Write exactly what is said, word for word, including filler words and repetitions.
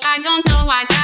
'cause I don't know I